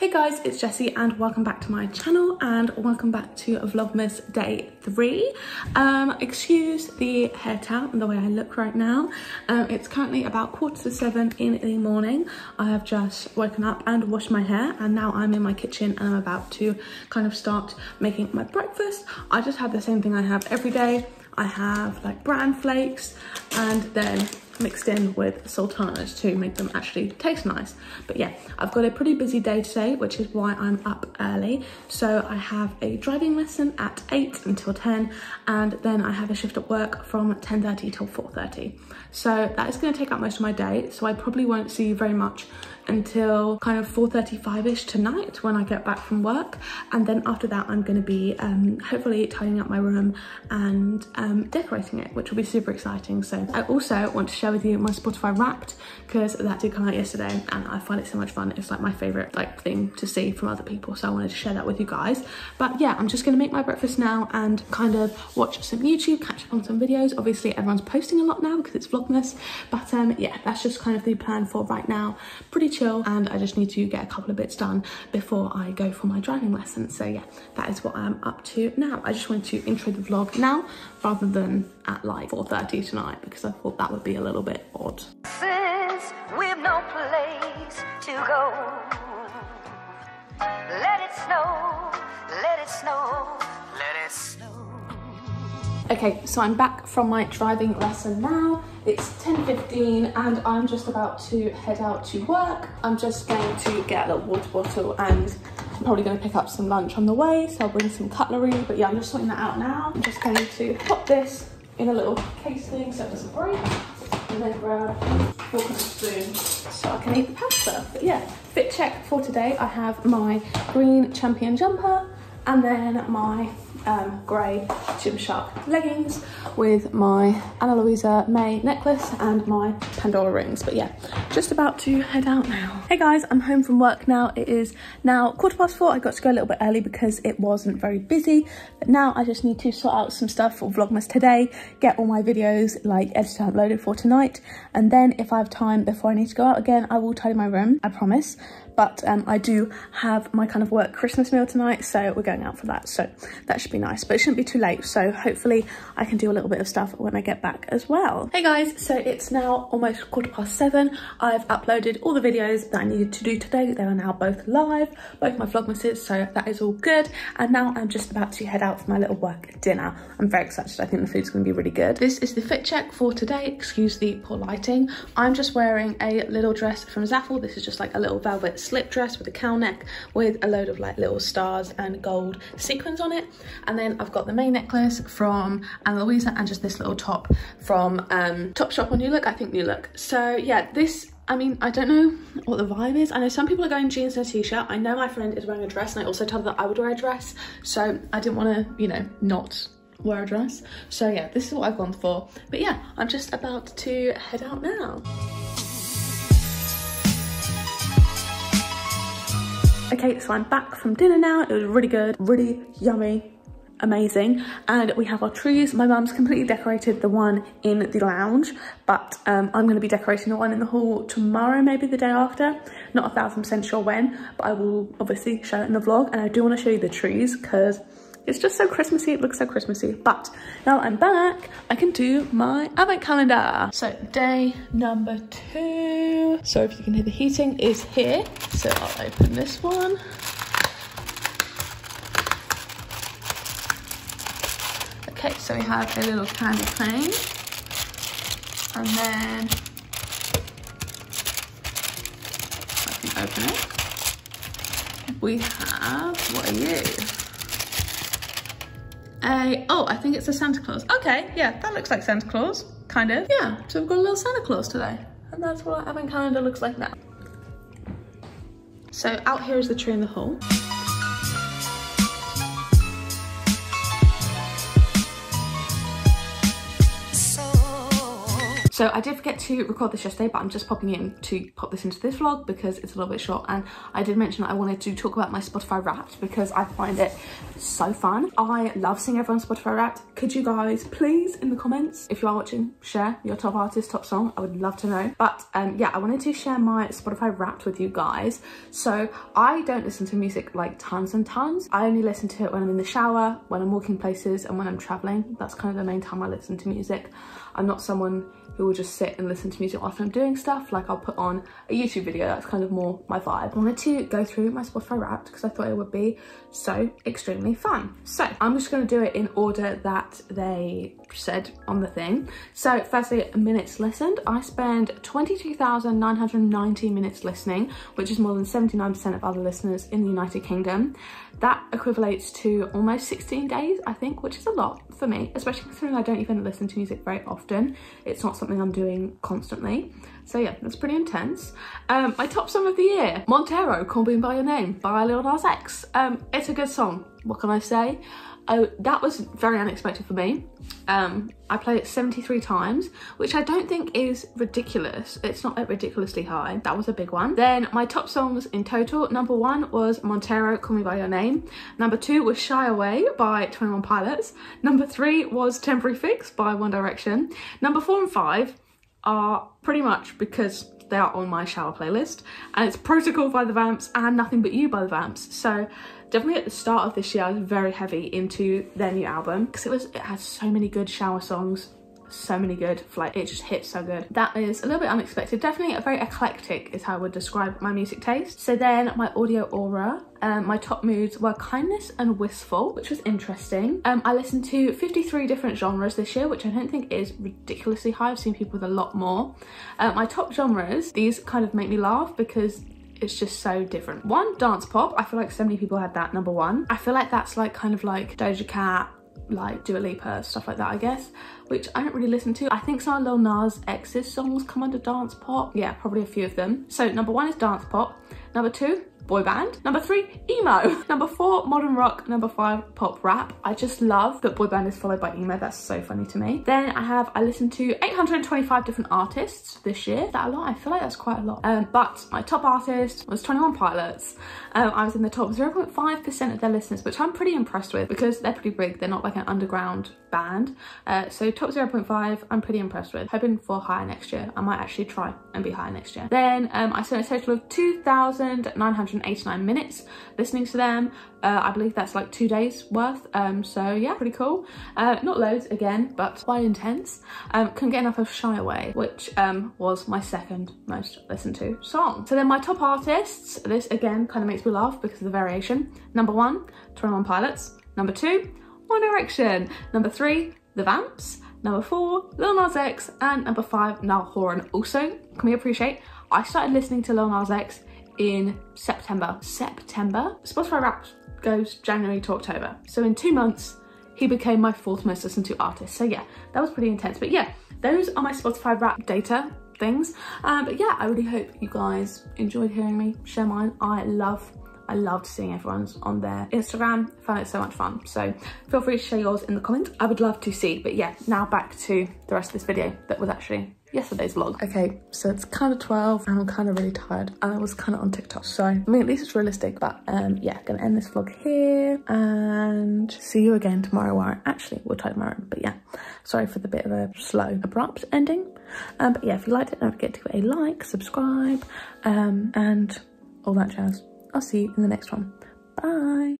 Hey guys, it's Jessie and welcome back to my channel and welcome back to Vlogmas Day 3. Excuse the hair towel and the way I look right now. It's currently about 7:15 in the morning. I have just woken up and washed my hair and now I'm in my kitchen and I'm about to kind of start making my breakfast. I just have the same thing I have every day. I have like bran flakes and then mixed in with sultanas to make them actually taste nice. But yeah, I've got a pretty busy day today, which is why I'm up early. So I have a driving lesson at 8 until 10, and then I have a shift at work from 10:30 till 4:30. So that is going to take up most of my day. So I probably won't see you very much until kind of 4:35ish tonight when I get back from work. And then after that, I'm going to be hopefully tidying up my room and decorating it, which will be super exciting. So I also want to share with you my Spotify Wrapped, because that did come out yesterday and I find it so much fun. It's like my favorite thing to see from other people, so I wanted to share that with you guys. But yeah, I'm just gonna make my breakfast now and kind of watch some YouTube, catch up on some videos. Obviously everyone's posting a lot now because it's Vlogmas, but yeah, that's just kind of the plan for right now. Pretty chill, and I just need to get a couple of bits done before I go for my driving lesson. So yeah, that is what I'm up to now. I just wanted to intro the vlog now rather than at like 4:30 tonight, because I thought that would be a little bit odd. Since we've no place to go, let it snow, let it snow, let it snow. Okay, so I'm back from my driving lesson now. It's 10:15 and I'm just about to head out to work. I'm just going to get a little water bottle and I'm probably going to pick up some lunch on the way, so I'll bring some cutlery. But yeah, I'm just sorting that out now. I'm just going to pop this in a little case thing so it doesn't break, and then grab a fork and spoon so I can eat the pasta. But yeah, fit check for today. I have my green Champion jumper and then my grey Gymshark leggings with my Ana Luisa May necklace and my Pandora rings. But yeah, just about to head out now. Hey guys, I'm home from work now. It is now 4:15. I got to go a little bit early because it wasn't very busy, but now I just need to sort out some stuff for Vlogmas today, get all my videos like edited and uploaded for tonight, and then if I have time before I need to go out again, I will tidy my room, I promise. But I do have my kind of work Christmas meal tonight, so we're going out for that, so that should be nice, but it shouldn't be too late, so hopefully I can do a little bit of stuff when I get back as well. Hey guys, so it's now almost 7:15. I've uploaded all the videos that I needed to do today. They are now both live, both my Vlogmases, so that is all good. And now I'm just about to head out for my little work dinner. I'm very excited. I think the food's going to be really good. This is the fit check for today. Excuse the poor lighting. I'm just wearing a little dress from Zaful. This is just like a little velvet slip dress with a cowl neck with a load of like little stars and gold sequins on it. And then I've got the May necklace from Ana Luisa and just this little top from Topshop or New Look, I think New Look. So yeah, this, I mean, I don't know what the vibe is. I know some people are going jeans and a t-shirt. I know my friend is wearing a dress, and I also told her that I would wear a dress, so I didn't want to, you know, not wear a dress. So yeah, this is what I've gone for. But yeah, I'm just about to head out now. Okay, so I'm back from dinner now. It was really good, really yummy, amazing. And we have our trees. My mum's completely decorated the one in the lounge, but I'm going to be decorating the one in the hall tomorrow, maybe the day after. Not 1000% sure when, but I will obviously show it in the vlog. And I do want to show you the trees because it's just so Christmassy, it looks so Christmassy. But now I'm back, I can do my advent calendar. So day number 2. Sorry if you can hear the heating, is here. So I'll open this one. Okay, so we have a little candy plane. And then I can open it. We have, what are you? Oh, I think it's a Santa Claus. Okay, yeah, that looks like Santa Claus, kind of. Yeah, so we've got a little Santa Claus today. And that's what our advent calendar looks like now. So out here is the tree in the hall. So I did forget to record this yesterday, but I'm just popping in to pop this into this vlog because it's a little bit short. And I did mention that I wanted to talk about my Spotify Wrapped because I find it so fun. I love seeing everyone's Spotify Wrapped. Could you guys please, in the comments, if you are watching, share your top artist, top song? I would love to know. But yeah, I wanted to share my Spotify Wrapped with you guys. So I don't listen to music like tons and tons. I only listen to it when I'm in the shower, when I'm walking places, and when I'm traveling. That's kind of the main time I listen to music. I'm not someone who will just sit and listen to music whilst I'm doing stuff. Like, I'll put on a YouTube video. That's kind of more my vibe. I wanted to go through my Spotify Wrapped because I thought it would be so extremely fun. So I'm just going to do it in order that they said on the thing. So firstly, minutes listened. I spend 22,990 minutes listening, which is more than 79% of other listeners in the United Kingdom. That equates to almost 16 days, I think, which is a lot for me, especially considering I don't even listen to music very often. It's not something I'm doing constantly. So yeah, that's pretty intense. My top song of the year, Montero, Call Me By Your Name by Lil Nas X. It's a good song, what can I say? That was very unexpected for me. I played it 73 times, which I don't think is ridiculous. It's not like ridiculously high. That was a big one. Then my top songs in total, number one was Montero, Call Me By Your Name. Number two was Shy Away by 21 Pilots. Number three was Temporary Fix by One Direction. Number four and five are pretty much because they are on my shower playlist, and it's Protocol by The Vamps and Nothing But You by The Vamps. So definitely at the start of this year I was very heavy into their new album because it has so many good shower songs, so many good, like, it just hits so good. That is a little bit unexpected. Definitely a very eclectic is how I would describe my music taste. So then my audio aura, my top moods were Kindness and Wistful, which was interesting. I listened to 53 different genres this year, which I don't think is ridiculously high. I've seen people with a lot more. My top genres, these kind of make me laugh because it's just so different. One, dance pop. I feel like so many people had that number one. I feel like that's like kind of like Doja Cat, like Dua Lipa, stuff like that, I guess, which I don't really listen to. I think some of Lil Nas X's songs come under dance pop. Yeah, probably a few of them. So number one is dance pop. Number two, boy band. Number three, emo. Number four, modern rock. Number five, pop rap. I just love that boy band is followed by emo. That's so funny to me. Then I listened to 825 different artists this year. Is that a lot? I feel like that's quite a lot. But my top artist was 21 Pilots. I was in the top 0.5% of their listeners, which I'm pretty impressed with because they're pretty big. They're not like an underground band. So top 0.5, I'm pretty impressed with. Hoping for higher next year. I might actually try and be higher next year. Then I spent a total of 2,989 minutes listening to them. I believe that's like 2 days worth. So yeah, pretty cool. Not loads again, but quite intense. Couldn't get enough of Shy Away, which was my second most listened to song. So then my top artists, this again kind of makes me laugh because of the variation. Number one, 21 Pilots. Number two, One Direction. Number three, The Vamps. Number four, Lil Nas X. And number five, Niall Horan. Also, can we appreciate, I started listening to Lil Nas X in September. Spotify Wrapped goes January to October. So in 2 months, he became my fourth most listened to artist. So yeah, that was pretty intense. But yeah, those are my Spotify Wrapped data things. But yeah, I really hope you guys enjoyed hearing me share mine. I loved seeing everyone's on their Instagram. I found it so much fun. So feel free to share yours in the comments. I would love to see. But yeah, now back to the rest of this video that was actually yesterday's vlog. Okay, so it's kind of 12 and I'm kind of really tired and I was kind of on TikTok. So I mean, at least it's realistic, but yeah, gonna end this vlog here and see you again tomorrow. Where actually we'll talk tomorrow, but yeah, sorry for the bit of a slow abrupt ending. But yeah, if you liked it, don't forget to give it a like, subscribe, and all that jazz. I'll see you in the next one. Bye.